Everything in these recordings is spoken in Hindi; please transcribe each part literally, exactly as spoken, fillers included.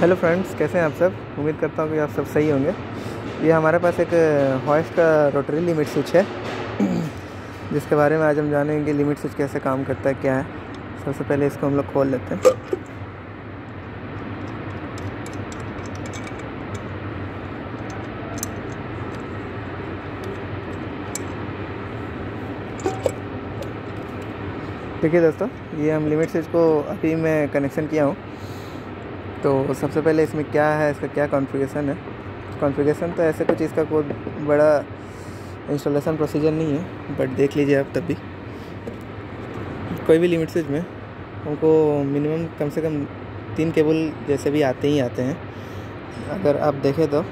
हेलो फ्रेंड्स, कैसे हैं आप सब। उम्मीद करता हूँ कि आप सब सही होंगे। ये हमारे पास एक हॉइस्ट का रोटरी लिमिट स्विच है, जिसके बारे में आज हम जानेंगे कि लिमिट स्विच कैसे काम करता है, क्या है। सबसे पहले इसको हम लोग खोल लेते हैं। ठीक है दोस्तों, ये हम लिमिट स्विच को अभी मैं कनेक्शन किया हूँ। तो सबसे पहले इसमें क्या है, इसका क्या कॉन्फ़िगरेशन है। कॉन्फ़िगरेशन तो ऐसे कुछ इसका कोई बड़ा इंस्टॉलेशन प्रोसीजर नहीं है, बट देख लीजिए आप। तब भी कोई भी लिमिट स्विच में हमको मिनिमम कम से कम तीन केबल जैसे भी आते ही आते हैं। अगर आप देखें तो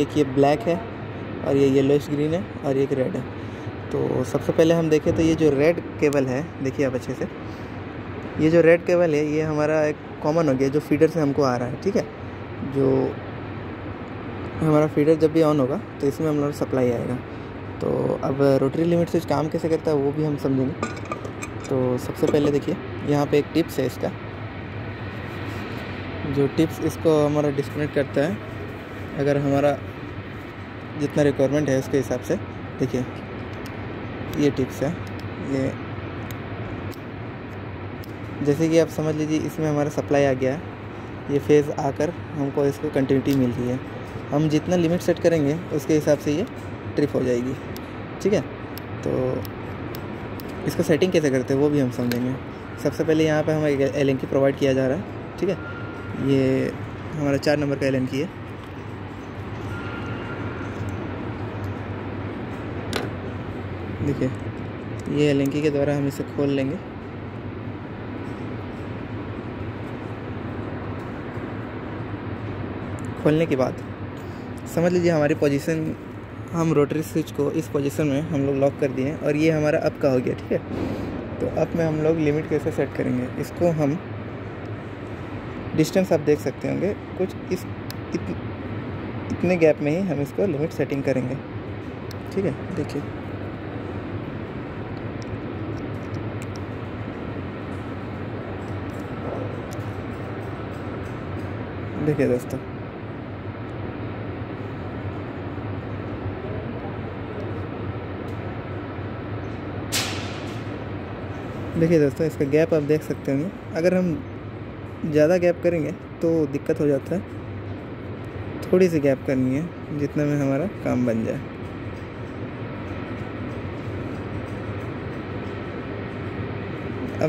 एक ये ब्लैक है, और ये येलोइश ग्रीन है, और एक रेड है। तो सबसे पहले हम देखें तो ये जो रेड केबल है, देखिए आप अच्छे से, ये जो रेड केबल है ये हमारा एक कॉमन हो गया जो फीडर से हमको आ रहा है। ठीक है, जो हमारा फीडर जब भी ऑन होगा तो इसमें हम लोग सप्लाई आएगा। तो अब रोटरी लिमिट स्विच काम कैसे करता है वो भी हम समझेंगे। तो सबसे पहले देखिए यहाँ पे एक टिप्स है इसका, जो टिप्स इसको हमारा डिस्कनेक्ट करता है अगर हमारा जितना रिक्वायरमेंट है उसके हिसाब से। देखिए ये टिप्स है, ये जैसे कि आप समझ लीजिए इसमें हमारा सप्लाई आ गया है। ये फेज़ आकर हमको इसको कंटिन्यूटी मिल रही है। हम जितना लिमिट सेट करेंगे उसके हिसाब से ये ट्रिप हो जाएगी। ठीक है, तो इसको सेटिंग कैसे करते हैं वो भी हम समझेंगे। सबसे पहले यहाँ पे हमें एलएनकी प्रोवाइड किया जा रहा है। ठीक है, ये हमारा चार नंबर का एलएनकी है। देखिए ये एलएनकी के द्वारा हम इसे खोल लेंगे। खोलने के बाद समझ लीजिए हमारी पोजीशन, हम रोटरी स्विच को इस पोजीशन में हम लोग लॉक कर दिए हैं, और ये हमारा अप का हो गया। ठीक है, तो अप में हम लोग लिमिट कैसे सेट करेंगे, इसको हम डिस्टेंस आप देख सकते होंगे कुछ इस इत, इतने गैप में ही हम इसको लिमिट सेटिंग करेंगे। ठीक है, देखिए देखिए दोस्तों, देखिए दोस्तों इसका गैप आप देख सकते होंगे। अगर हम ज़्यादा गैप करेंगे तो दिक्कत हो जाता है, थोड़ी सी गैप करनी है जितना में हमारा काम बन जाए।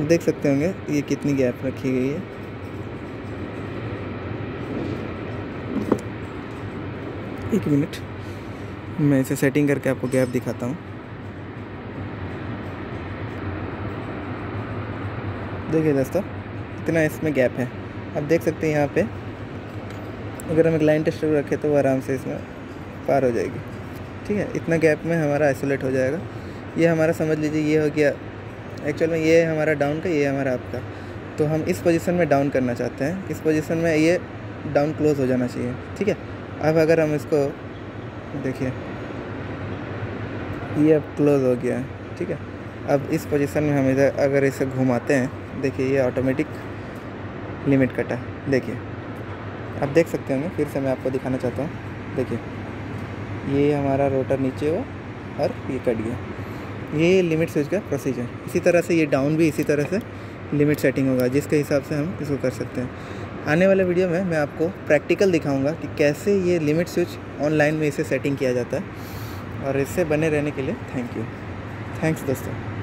आप देख सकते होंगे ये कितनी गैप रखी गई है। एक मिनट मैं इसे सेटिंग करके आपको गैप दिखाता हूँ। देखिए दोस्तों इतना इसमें गैप है, आप देख सकते हैं। यहाँ पे अगर हम एक लाइन टेस्टर रखें तो वो आराम से इसमें पार हो जाएगी। ठीक है, इतना गैप में हमारा आइसोलेट हो जाएगा। ये हमारा समझ लीजिए ये हो गया, एक्चुअल में ये हमारा डाउन का, ये हमारा अप का। तो हम इस पोजीशन में डाउन करना चाहते हैं, इस पोजीशन में ये डाउन क्लोज हो जाना चाहिए। ठीक है, अब अगर हम इसको देखिए ये अब क्लोज हो गया है। ठीक है, अब इस पोजीशन में हम इधर अगर इसे घुमाते हैं, देखिए ये ऑटोमेटिक लिमिट कटा। देखिए आप देख सकते होंगे, फिर से मैं आपको दिखाना चाहता हूँ। देखिए ये हमारा रोटर नीचे हो और ये कट गया। ये लिमिट स्विच का प्रोसीजर। इसी तरह से ये डाउन भी इसी तरह से लिमिट सेटिंग होगा, जिसके हिसाब से हम इसको कर सकते हैं। आने वाले वीडियो में मैं आपको प्रैक्टिकल दिखाऊँगा कि कैसे ये लिमिट स्विच ऑनलाइन में इसे सेटिंग किया जाता है। और इससे बने रहने के लिए थैंक यू, थैंक्स दोस्तों।